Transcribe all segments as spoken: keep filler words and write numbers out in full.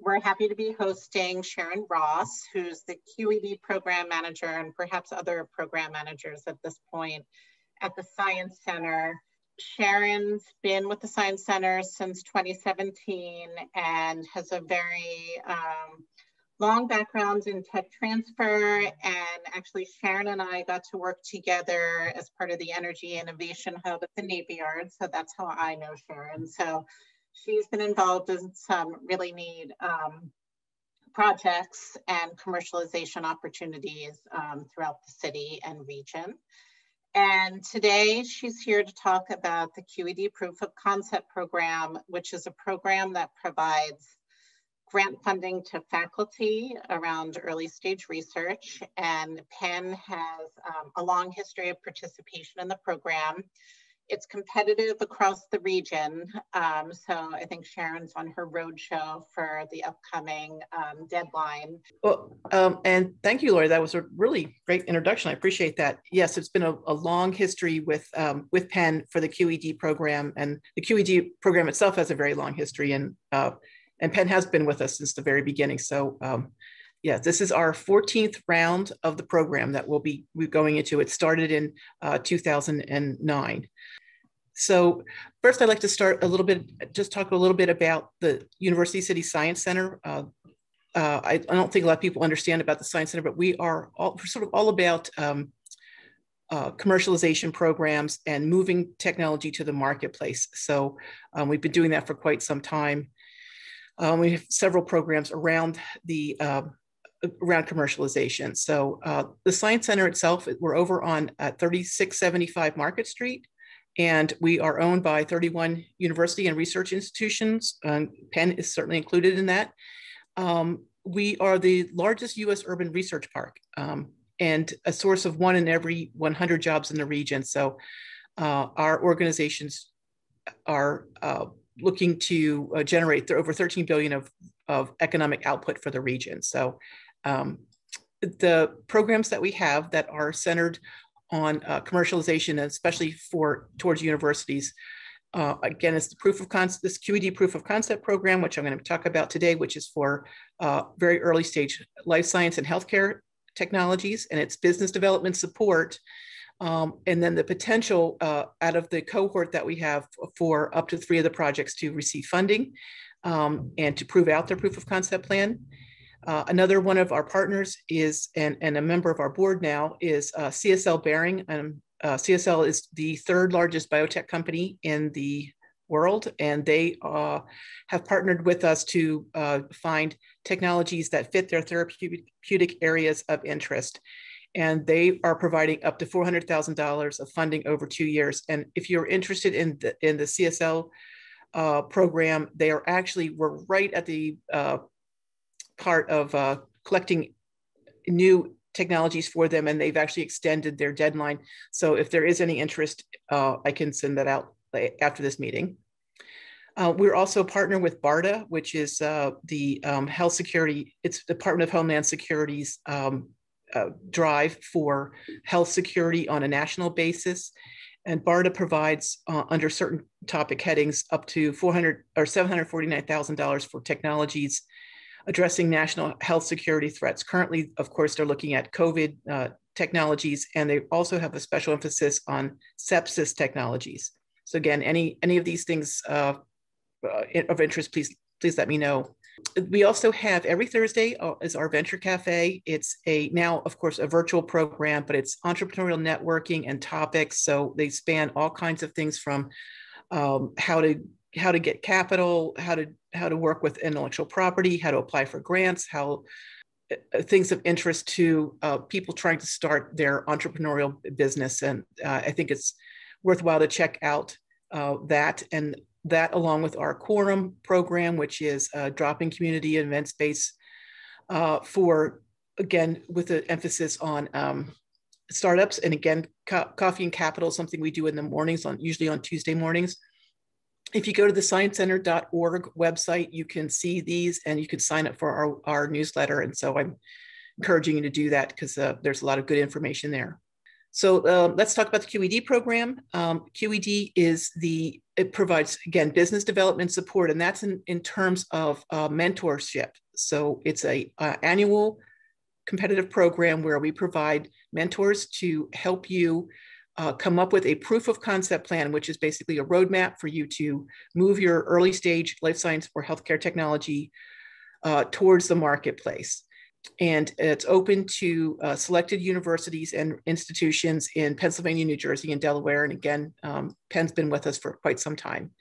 we're happy to be hosting Sharon Ross, who's the Q E D program manager and perhaps other program managers at this point at the Science Center. Sharon's been with the Science Center since twenty seventeen and has a very um, long background in tech transfer. And actually Sharon and I got to work together as part of the Energy Innovation Hub at the Navy Yard. So that's how I know Sharon. So she's been involved in some really neat um, projects and commercialization opportunities um, throughout the city and region. And today she's here to talk about the Q E D Proof of Concept Program, which is a program that provides grant funding to faculty around early stage research. And Penn has um, a long history of participation in the program. It's competitive across the region. Um, so I think Sharon's on her roadshow for the upcoming um, deadline. Well, um, and thank you, Lori. That was a really great introduction. I appreciate that. Yes, it's been a, a long history with, um, with Penn for the Q E D program, and the Q E D program itself has a very long history, and, uh, and Penn has been with us since the very beginning. So um, yeah, this is our fourteenth round of the program that we'll be going into. It started in uh, two thousand nine. So first, I'd like to start a little bit, just talk a little bit about the University City Science Center. Uh, uh, I, I don't think a lot of people understand about the Science Center, but we are all, we're sort of all about um, uh, commercialization programs and moving technology to the marketplace. So um, we've been doing that for quite some time. Um, we have several programs around the uh, around commercialization. So uh, the Science Center itself, we're over on uh, thirty-six seventy-five Market Street. And we are owned by thirty-one university and research institutions. Um, Penn is certainly included in that. Um, we are the largest U S urban research park um, and a source of one in every one hundred jobs in the region. So uh, our organizations are uh, looking to uh, generate over thirteen billion of, of economic output for the region. So um, the programs that we have that are centered on uh, commercialization, especially for towards universities. Uh, again, it's the proof of concept, this Q E D proof of concept program, which I'm going to talk about today, which is for uh, very early stage life science and healthcare technologies, and it's business development support. Um, and then the potential uh, out of the cohort that we have for up to three of the projects to receive funding um, and to prove out their proof of concept plan. Uh, another one of our partners is, and, and a member of our board now, is uh, C S L Behring. Um, uh, C S L is the third largest biotech company in the world, and they uh, have partnered with us to uh, find technologies that fit their therapeutic areas of interest. And they are providing up to four hundred thousand dollars of funding over two years. And if you're interested in the, in the C S L uh, program, they are actually, we're right at the uh, part of uh, collecting new technologies for them, and they've actually extended their deadline. So if there is any interest, uh, I can send that out after this meeting. Uh, we're also a partner with BARDA, which is uh, the um, health security, it's Department of Homeland Security's um, uh, drive for health security on a national basis. And BARDA provides uh, under certain topic headings up to four hundred or seven hundred forty-nine thousand dollars for technologies addressing national health security threats. Currently, of course, they're looking at COVID uh, technologies, and they also have a special emphasis on sepsis technologies. So again, any, any of these things uh, of interest, please, please let me know. We also have every Thursday is our Venture Cafe. It's a now, of course, a virtual program, but it's entrepreneurial networking and topics. So they span all kinds of things from um, how to how to get capital, how to how to work with intellectual property, how to apply for grants, how uh, things of interest to uh, people trying to start their entrepreneurial business. And uh, I think it's worthwhile to check out uh, that, and that along with our Quorum program, which is uh, drop-in community event space uh, for, again, with an emphasis on um, startups. And again, co coffee and capital is something we do in the mornings, on usually on Tuesday mornings. If you go to the science center dot org website, you can see these, and you can sign up for our, our newsletter. And so I'm encouraging you to do that, because uh, there's a lot of good information there. So um, let's talk about the Q E D program. Um, Q E D is the, it provides, again, business development support, and that's in, in terms of uh, mentorship. So it's a uh, annual competitive program where we provide mentors to help you uh, come up with a proof of concept plan, which is basically a roadmap for you to move your early stage life science or healthcare technology uh, towards the marketplace. And it's open to uh, selected universities and institutions in Pennsylvania, New Jersey, and Delaware. And again, um, Penn's been with us for quite some time.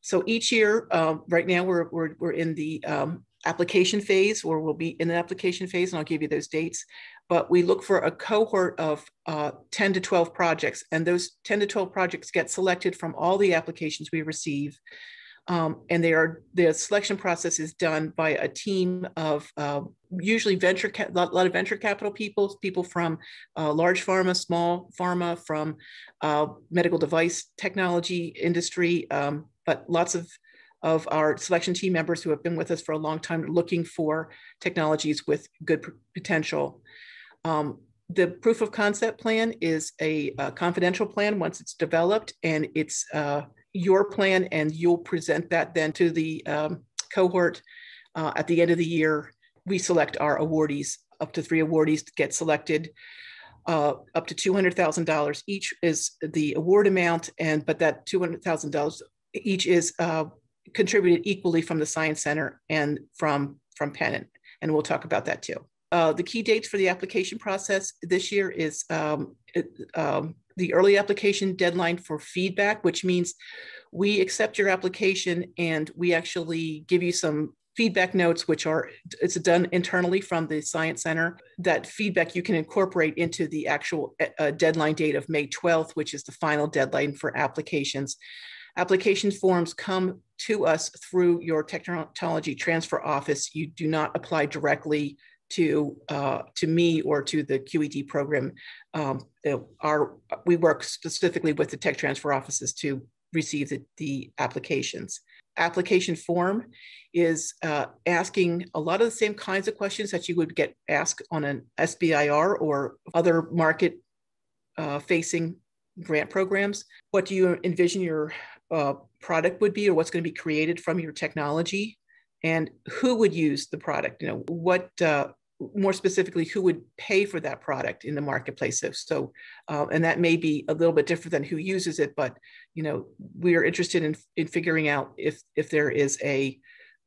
So each year, uh, right now, we're, we're, we're in the um, application phase, or we'll be in the application phase, and I'll give you those dates. But we look for a cohort of uh, ten to twelve projects. And those ten to twelve projects get selected from all the applications we receive. Um, and they are, the selection process is done by a team of uh, usually venture, a lot of venture capital people, people from uh, large pharma, small pharma, from uh, medical device technology industry, um, but lots of, of our selection team members who have been with us for a long time are looking for technologies with good potential. Um, The proof of concept plan is a, a confidential plan once it's developed, and it's uh, your plan, and you'll present that then to the um, cohort. Uh, at the end of the year, we select our awardees. Up to three awardees get selected. Uh, up to two hundred thousand dollars each is the award amount, and but that two hundred thousand dollars each is uh, contributed equally from the Science Center and from, from Penn, and we'll talk about that too. Uh, the key dates for the application process this year is um, it, um, the early application deadline for feedback, which means we accept your application and we actually give you some feedback notes, which are, it's done internally from the Science Center. That feedback you can incorporate into the actual uh, deadline date of May twelfth, which is the final deadline for applications. Application forms come to us through your technology transfer office. You do not apply directly to uh, to me or to the Q E D program. Um, our, we work specifically with the tech transfer offices to receive the, the applications. Application form is uh, asking a lot of the same kinds of questions that you would get asked on an S B I R or other market uh, facing grant programs. What do you envision your uh, product would be, or what's going to be created from your technology? And who would use the product? You know, what, uh, more specifically, who would pay for that product in the marketplace? So, so uh, and that may be a little bit different than who uses it, but, you know, we are interested in, in figuring out if, if there is a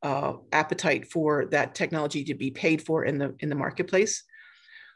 uh, appetite for that technology to be paid for in the, in the marketplace.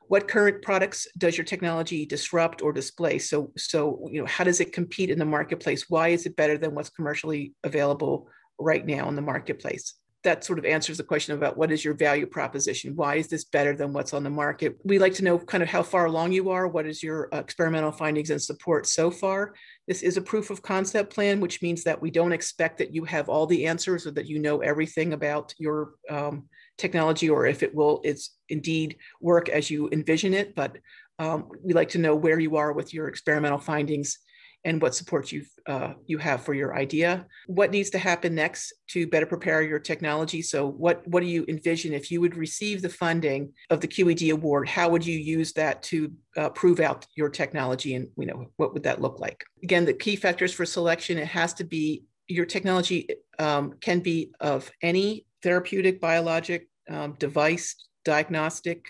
What current products does your technology disrupt or displace? So, so, you know, how does it compete in the marketplace? Why is it better than what's commercially available right now in the marketplace? That sort of answers the question about what is your value proposition? Why is this better than what's on the market? We like to know kind of how far along you are. What is your experimental findings and support so far? This is a proof of concept plan, which means that we don't expect that you have all the answers or that you know everything about your um, technology, or if it will, it's indeed work as you envision it. But um, we like to know where you are with your experimental findings and what support you've, uh, you have for your idea. What needs to happen next to better prepare your technology? So what, what do you envision if you would receive the funding of the Q E D award? How would you use that to uh, prove out your technology, and you know, what would that look like? Again, the key factors for selection, it has to be, your technology um, can be of any therapeutic, biologic, um, device, diagnostic,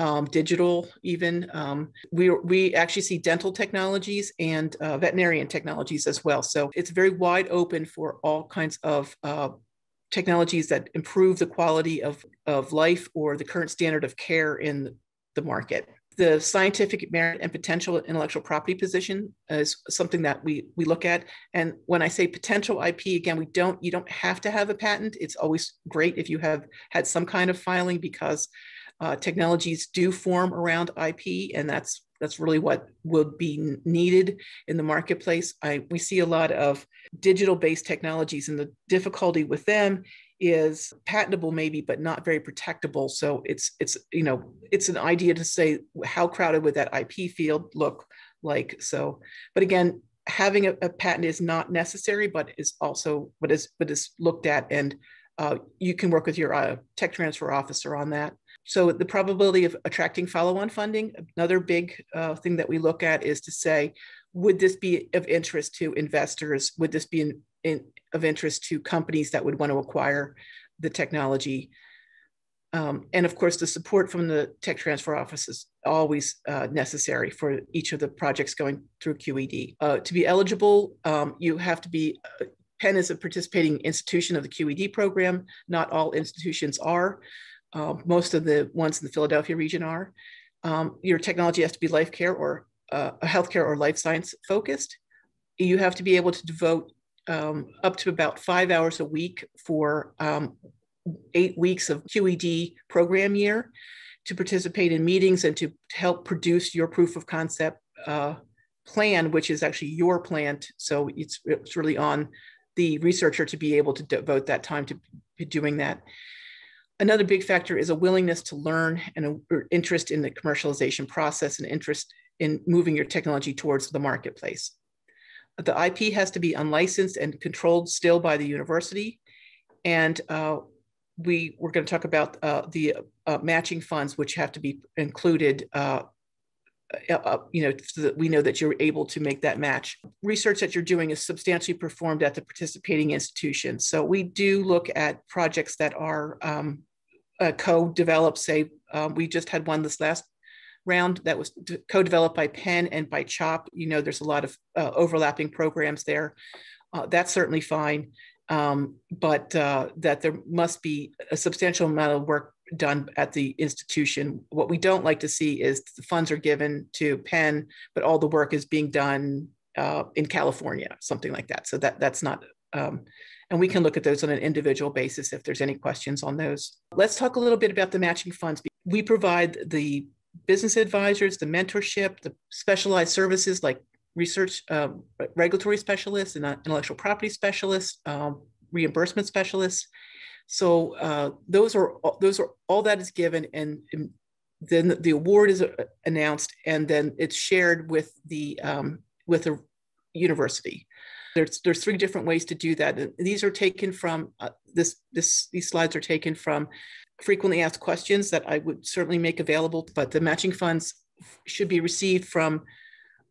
Um, digital even. Um, we, we actually see dental technologies and uh, veterinarian technologies as well. So it's very wide open for all kinds of uh, technologies that improve the quality of, of life or the current standard of care in the market. The scientific merit and potential intellectual property position is something that we, we look at. And when I say potential I P, again, we don't, you don't have to have a patent. It's always great if you have had some kind of filing, because Uh, technologies do form around I P, and that's that's really what would be needed in the marketplace. I, we see a lot of digital-based technologies, and the difficulty with them is patentable maybe, but not very protectable. So it's it's you know it's an idea to say how crowded would that I P field look like. So, but again, having a, a patent is not necessary, but is also what is what is looked at, and uh, you can work with your uh, tech transfer officer on that. So the probability of attracting follow-on funding, another big uh, thing that we look at is to say, would this be of interest to investors? Would this be in, in, of interest to companies that would want to acquire the technology? Um, and of course, the support from the tech transfer office is always uh, necessary for each of the projects going through Q E D. Uh, to be eligible, um, you have to be, uh, Penn is a participating institution of the Q E D program. Not all institutions are. Uh, most of the ones in the Philadelphia region are. Um, your technology has to be life care or uh, healthcare or life science focused. You have to be able to devote um, up to about five hours a week for um, eight weeks of Q E D program year to participate in meetings and to help produce your proof of concept uh, plan, which is actually your plan. So it's, it's really on the researcher to be able to devote that time to doing that. Another big factor is a willingness to learn and an interest in the commercialization process and interest in moving your technology towards the marketplace. The I P has to be unlicensed and controlled still by the university. And uh, we were going to talk about uh, the uh, matching funds, which have to be included, uh, uh, you know, so that we know that you're able to make that match. Research that you're doing is substantially performed at the participating institution. So we do look at projects that are um, uh, co-developed. Say, uh, we just had one this last round that was co-developed by Penn and by CHOP. You know, there's a lot of uh, overlapping programs there. Uh, that's certainly fine. Um, but uh, that there must be a substantial amount of work done at the institution. What we don't like to see is the funds are given to Penn, but all the work is being done uh, in California, something like that. So that, that's not, um, and we can look at those on an individual basis if there's any questions on those. Let's talk a little bit about the matching funds. We provide the business advisors, the mentorship, the specialized services like research, uh, regulatory specialists and intellectual property specialists, um, reimbursement specialists. So uh, those are those are all that is given, and, and then the award is announced, and then it's shared with the um, with the university. There's there's three different ways to do that. And these are taken from uh, this this these slides are taken from frequently asked questions that I would certainly make available. But the matching funds should be received from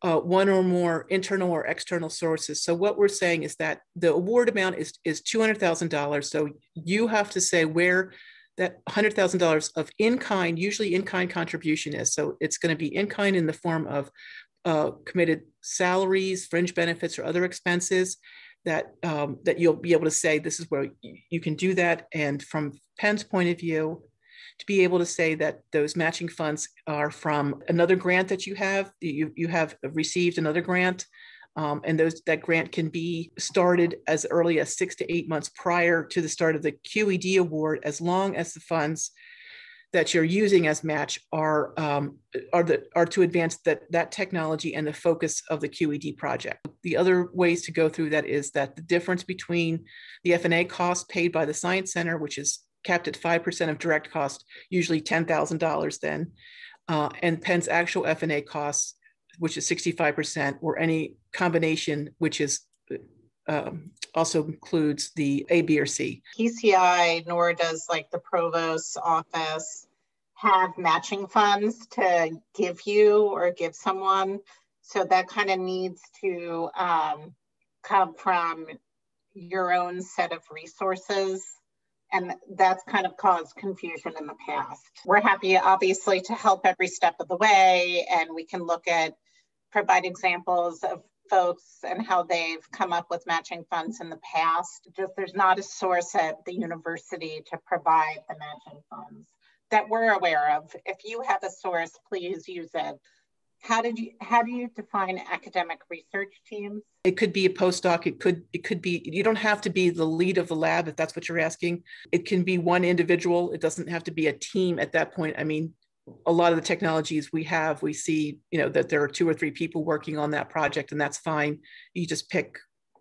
Uh, one or more internal or external sources. So what we're saying is that the award amount is, is two hundred thousand dollars. So you have to say where that one hundred thousand dollars of in-kind, usually in-kind contribution is. So it's going to be in-kind in the form of uh, committed salaries, fringe benefits, or other expenses that, um, that you'll be able to say, this is where you can do that. And from Penn's point of view, to be able to say that those matching funds are from another grant that you have, you, you have received another grant, um, and those that grant can be started as early as six to eight months prior to the start of the Q E D award, as long as the funds that you're using as match are, um, are, the, are to advance that, that technology and the focus of the Q E D project. The other ways to go through that is that the difference between the F and A costs paid by the Science Center, which is capped at five percent of direct cost, usually ten thousand dollars then, uh, and Penn's actual F and A costs, which is sixty-five percent, or any combination, which is um, also includes the A, B, or C. P C I, nor does like the provost's office have matching funds to give you or give someone. So that kind of needs to um, come from your own set of resources. And that's kind of caused confusion in the past. We're happy, obviously, to help every step of the way. And we can look at, provide examples of folks and how they've come up with matching funds in the past. Just there's not a source at the university to provide the matching funds that we're aware of. If you have a source, please use it. How did you how do you define academic research teams? It could be a postdoc. It could it could be, you don't have to be the lead of the lab if that's what you're asking. It can be one individual. It doesn't have to be a team at that point. I mean, a lot of the technologies we have, we see, you know, that there are two or three people working on that project, and that's fine. You just pick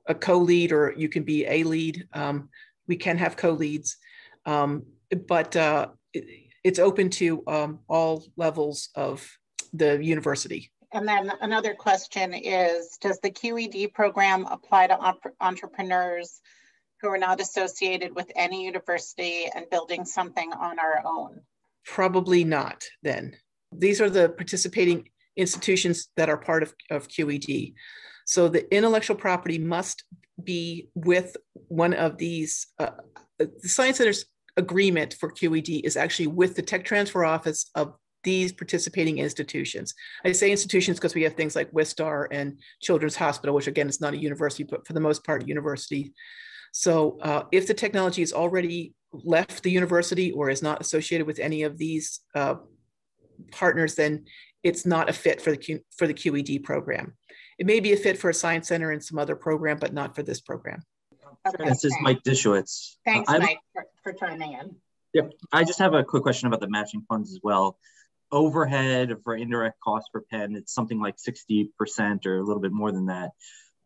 a co-lead, or you can be a lead. Um, we can have co-leads, um, but uh, it, it's open to um, all levels of the university. And then another question is, does the Q E D program apply to entrepreneurs who are not associated with any university and building something on our own? Probably not then. These are the participating institutions that are part of, of Q E D. So the intellectual property must be with one of these. Uh, the Science Center's agreement for Q E D is actually with the Tech Transfer Office of these participating institutions. I say institutions because we have things like Wistar and Children's Hospital, which again is not a university, but for the most part, university. So uh, if the technology has already left the university or is not associated with any of these uh, partners, then it's not a fit for the, Q, for the Q E D program. It may be a fit for a science center and some other program, but not for this program. Okay, this is Mike Dishowitz. Thanks, uh, Mike, for, for turning in. Yep. I just have a quick question about the matching funds as well. Overhead for indirect costs for Penn, it's something like sixty percent or a little bit more than that.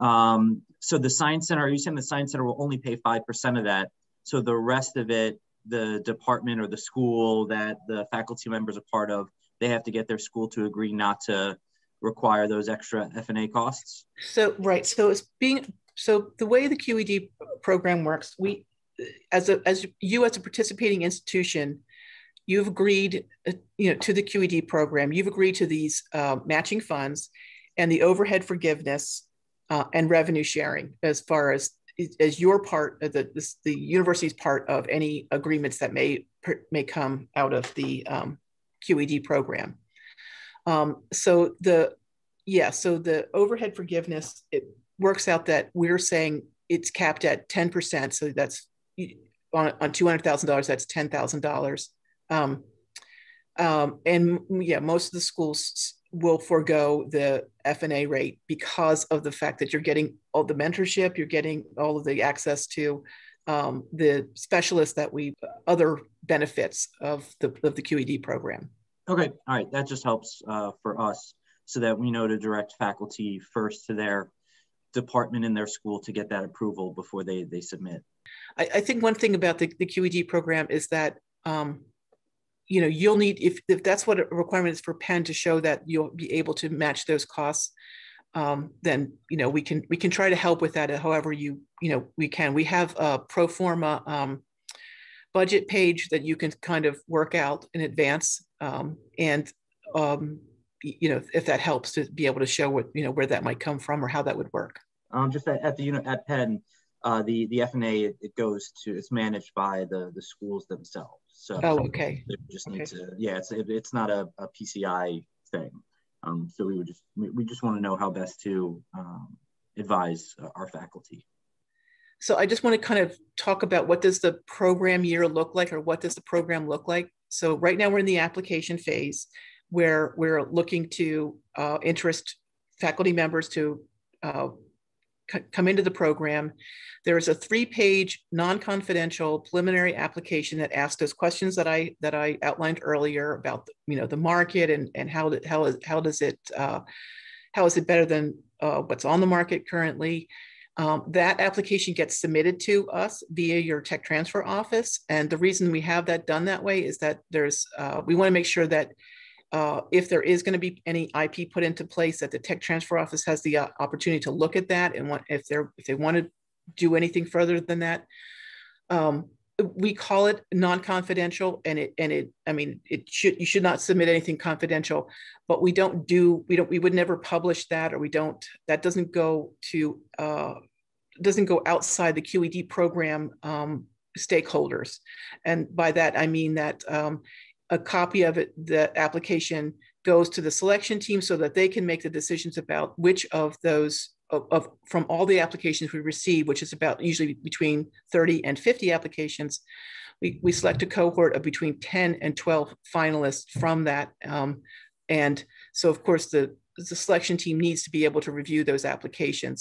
Um, so the Science Center, are you saying the Science Center will only pay five percent of that? So the rest of it, the department or the school that the faculty members are part of, they have to get their school to agree not to require those extra F and A costs? So, right, so it's being, so the way the Q E D program works, we, as a, as you as a participating institution, you've agreed, you know, to the Q E D program, you've agreed to these uh, matching funds and the overhead forgiveness uh, and revenue sharing as far as, as your part, of the, this, the university's part of any agreements that may, may come out of the um, Q E D program. Um, so the, yeah, so the overhead forgiveness, it works out that we're saying it's capped at ten percent. So that's on, on two hundred thousand dollars, that's ten thousand dollars. Um, um, and yeah, most of the schools will forego the F and A rate because of the fact that you're getting all the mentorship, you're getting all of the access to um, the specialists that we, other benefits of the, of the Q E D program. Okay, all right, that just helps uh, for us so that we know to direct faculty first to their department in their school to get that approval before they, they submit. I, I think one thing about the, the Q E D program is that um, you know, you'll need, if, if that's what a requirement is for Penn to show that you'll be able to match those costs, um, then, you know, we can, we can try to help with that however you, you know, we can. We have a pro forma um, budget page that you can kind of work out in advance. Um, and, um, you know, if that helps to be able to show what, you know, where that might come from or how that would work. Um, just at, at the, you know, at Penn, uh, the, the F and A, it, it goes to, it's managed by the, the schools themselves. So oh, okay. They just need okay. to, yeah, it's, it, it's not a, a P C I thing. Um, so we would just, we just want to know how best to um, advise our faculty. So I just want to kind of talk about what does the program year look like or what does the program look like? So right now we're in the application phase where we're looking to uh, interest faculty members to uh, come into the program. There is a three-page non-confidential preliminary application that asks those questions that I that I outlined earlier about, you know, the market and and how how is how does it uh, how is it better than uh, what's on the market currently. Um, that application gets submitted to us via your tech transfer office, and the reason we have that done that way is that there's uh, we want to make sure that Uh, if there is going to be any I P put into place, that the tech transfer office has the uh, opportunity to look at that, and want, if they're if they want to do anything further than that, um, we call it non-confidential. And it and it I mean it should you should not submit anything confidential, but we don't do we don't we would never publish that, or we don't that doesn't go to uh, doesn't go outside the Q E D program um, stakeholders, and by that I mean that. Um, A copy of it, the application goes to the selection team so that they can make the decisions about which of those, of, of from all the applications we receive, which is about usually between thirty and fifty applications, we, we select a cohort of between ten and twelve finalists from that. Um, and so of course the, the selection team needs to be able to review those applications.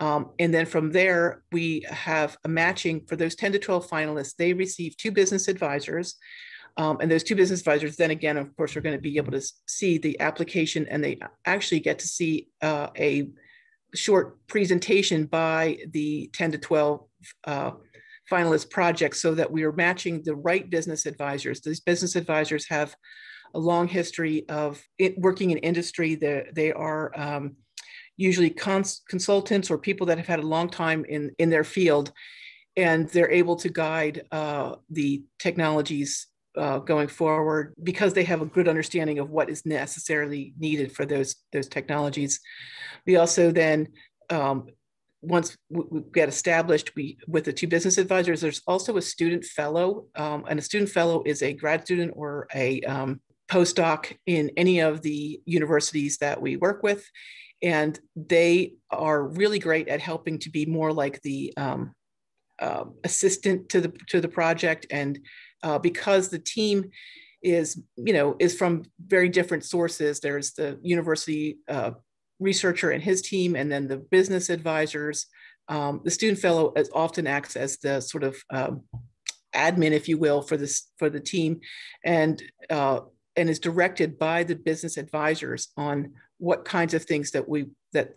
Um, and then from there, we have a matching for those ten to twelve finalists. They receive two business advisors. Um, and those two business advisors, then again, of course, are going to be able to see the application, and they actually get to see uh, a short presentation by the ten to twelve uh, finalist projects so that we are matching the right business advisors. These business advisors have a long history of it working in industry. They're, they are um, usually cons consultants or people that have had a long time in, in their field, and they're able to guide uh, the technologies uh, going forward, because they have a good understanding of what is necessarily needed for those, those technologies. We also then, um, once we get established we, with the two business advisors, there's also a student fellow, um, and a student fellow is a grad student or a um, postdoc in any of the universities that we work with. And they are really great at helping to be more like the um, uh, assistant to the, to the project. And uh, because the team is, you know, is from very different sources, there's the university uh, researcher and his team, and then the business advisors. Um, the student fellow as often acts as the sort of um, admin, if you will, for this for the team, and uh, and is directed by the business advisors on what kinds of things that we that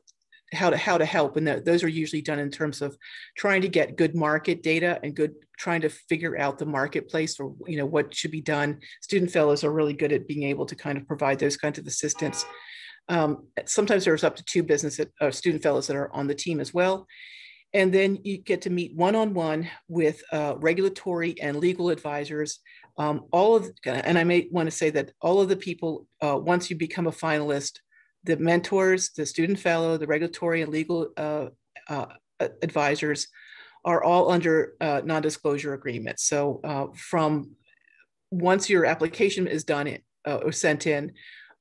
how to how to help, and that, those are usually done in terms of trying to get good market data and good trying to figure out the marketplace or you know what should be done. Student fellows are really good at being able to kind of provide those kinds of assistance. Um, sometimes there's up to two business uh, student fellows that are on the team as well. And then you get to meet one-on-one with uh, regulatory and legal advisors. Um, all of, and I may want to say that all of the people, uh, once you become a finalist, the mentors, the student fellow, the regulatory and legal uh, uh, advisors are all under uh, non-disclosure agreements. So uh, from once your application is done uh, or sent in,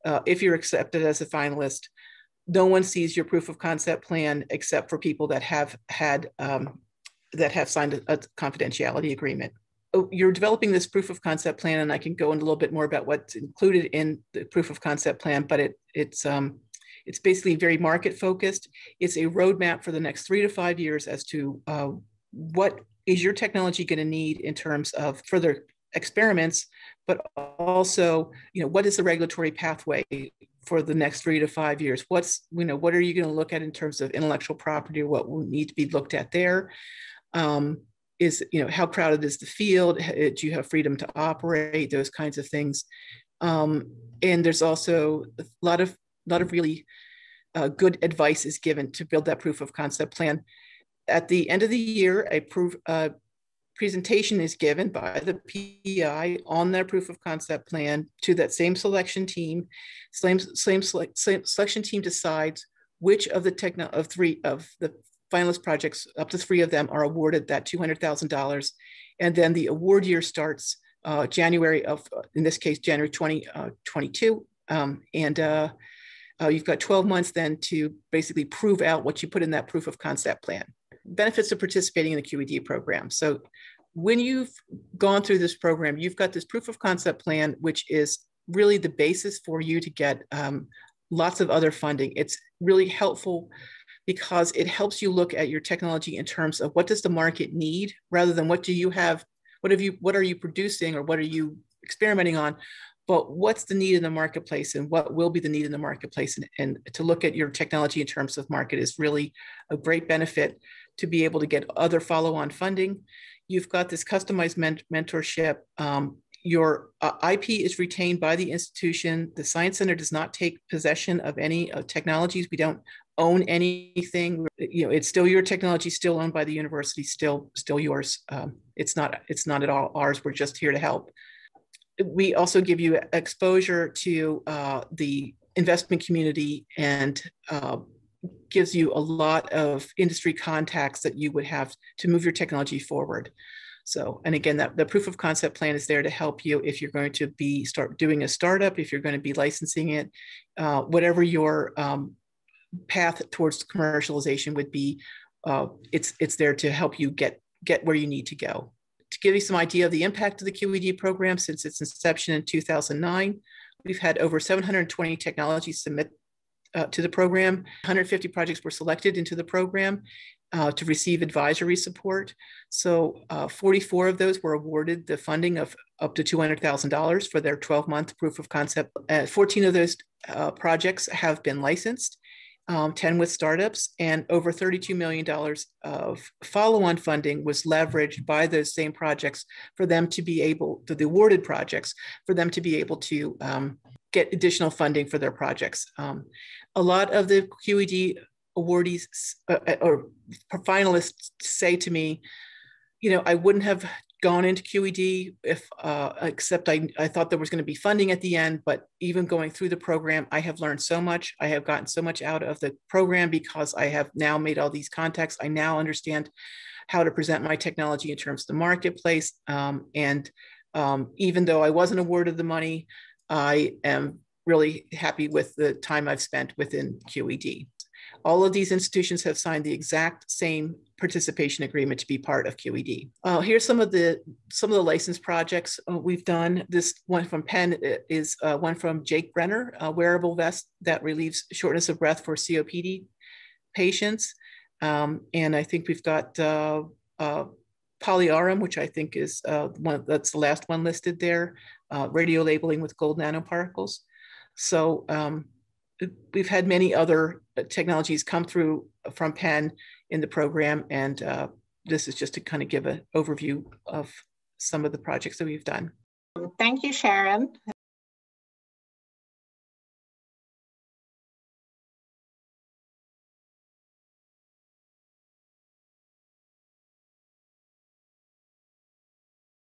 Uh, if you're accepted as a finalist, no one sees your proof of concept plan except for people that have had um, that have signed a, a confidentiality agreement. You're developing this proof of concept plan, and I can go in a little bit more about what's included in the proof of concept plan. But it it's um, it's basically very market focused. It's a roadmap for the next three to five years as to uh, what is your technology going to need in terms of further experiments, but also, you know, what is the regulatory pathway for the next three to five years? What's, you know, what are you going to look at in terms of intellectual property? What will need to be looked at there? Um, is, you know, how crowded is the field? Do you have freedom to operate? Those kinds of things. Um, and there's also a lot of, lot of really uh, good advice is given to build that proof of concept plan. At the end of the year, a proof, uh, presentation is given by the P E I on their proof of concept plan to that same selection team. Same, same, select, same selection team decides which of the techno of three of the finalist projects, up to three of them, are awarded that two hundred thousand dollars. And then the award year starts uh, January of, in this case, January twenty twenty-two. Uh, um, and uh, uh, you've got twelve months then to basically prove out what you put in that proof of concept plan. Benefits of participating in the Q E D program. So when you've gone through this program, you've got this proof of concept plan, which is really the basis for you to get um, lots of other funding. It's really helpful because it helps you look at your technology in terms of what does the market need, rather than what do you have, what have you, what are you producing or what are you experimenting on, but what's the need in the marketplace and what will be the need in the marketplace. And, and to look at your technology in terms of market is really a great benefit to be able to get other follow-on funding. You've got this customized ment mentorship. Um, your uh, I P is retained by the institution. The Science Center does not take possession of any uh, technologies. We don't own anything. You know, it's still your technology, still owned by the university, still, still yours. Um, it's not, it's not at all ours. We're just here to help. We also give you exposure to uh, the investment community and uh, gives you a lot of industry contacts that you would have to move your technology forward. So, and again, that the proof of concept plan is there to help you if you're going to be start doing a startup, if you're going to be licensing it, uh, whatever your um, path towards commercialization would be, uh, it's, it's there to help you get, get where you need to go. To give you some idea of the impact of the Q E D program since its inception in two thousand nine, we've had over seven hundred twenty technologies submit Uh, to the program. one hundred fifty projects were selected into the program uh, to receive advisory support. So uh, forty-four of those were awarded the funding of up to two hundred thousand dollars for their twelve month proof of concept. Uh, fourteen of those uh, projects have been licensed, um, ten with startups, and over thirty-two million dollars of follow-on funding was leveraged by those same projects for them to be able, the, the awarded projects, for them to be able to um, get additional funding for their projects. Um, a lot of the Q E D awardees uh, or finalists say to me, you know, I wouldn't have gone into Q E D, if uh, except I, I thought there was going to be funding at the end, but even going through the program, I have learned so much. I have gotten so much out of the program because I have now made all these contacts. I now understand how to present my technology in terms of the marketplace. Um, and um, even though I wasn't awarded the money, I am really happy with the time I've spent within Q E D. All of these institutions have signed the exact same participation agreement to be part of Q E D. Uh, here's some of the some of the licensed projects uh, we've done. This one from Penn is uh, one from Jake Brenner, a wearable vest that relieves shortness of breath for C O P D patients. Um, and I think we've got uh, uh, Polyarum, which I think is uh, one of, that's the last one listed there. Uh, radio labeling with gold nanoparticles. So. Um, We've had many other technologies come through from Penn in the program, and uh, this is just to kind of give an overview of some of the projects that we've done. Thank you, Sharon.